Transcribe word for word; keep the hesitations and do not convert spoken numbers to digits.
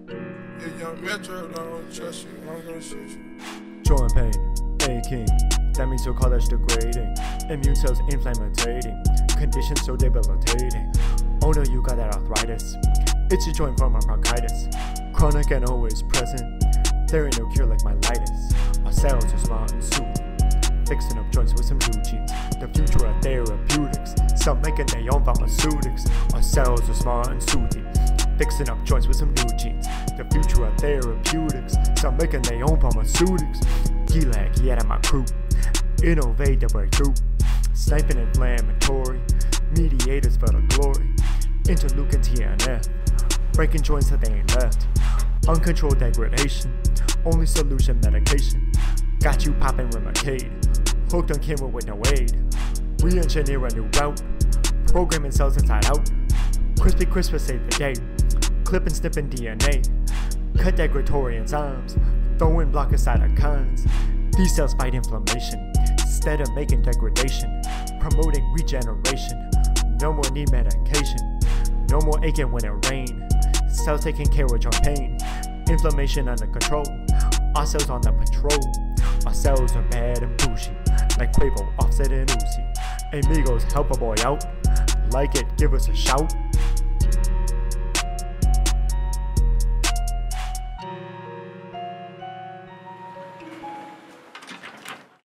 If young Metro don't trust you, I'm gonna shoot you. Joint pain, aching. That means your college degrading. Immune cells inflammatory. Condition so debilitating. Oh no, you got that arthritis. It's a joint from my bronchitis. Chronic and always present. There ain't no cure like myelitis. Our cells are smart and super. Fixing up joints with some blue jeans. The future of therapeutics. Stop making their own pharmaceutics. Our cells are smart and soothing. Fixing up joints with some new genes. The future of therapeutics. Stop making their own pharmaceutics. Guilak, he out of my crew. Innovate the breakthrough. Sniping inflammatory. Mediators for the glory. Interleukin T N F. Breaking joints that they ain't left. Uncontrolled degradation. Only solution medication. Got you popping Remicade. Hooked on chemo with no aid. Re-engineer a new route. Programming cells inside out. Crispy CRISPR save the day. Clipping, snipping D N A. Cut degradatory enzymes. Throwing blocker cytokines. These cells fight inflammation. Instead of making degradation. Promoting regeneration. No more need medication. No more aching when it rain. Cells taking care of your pain. Inflammation under control. Our cells on the patrol. Our cells are bad and bougie. Like Quavo, Offset and Uzi. And Migos help a boy out. Like it, give us a shout.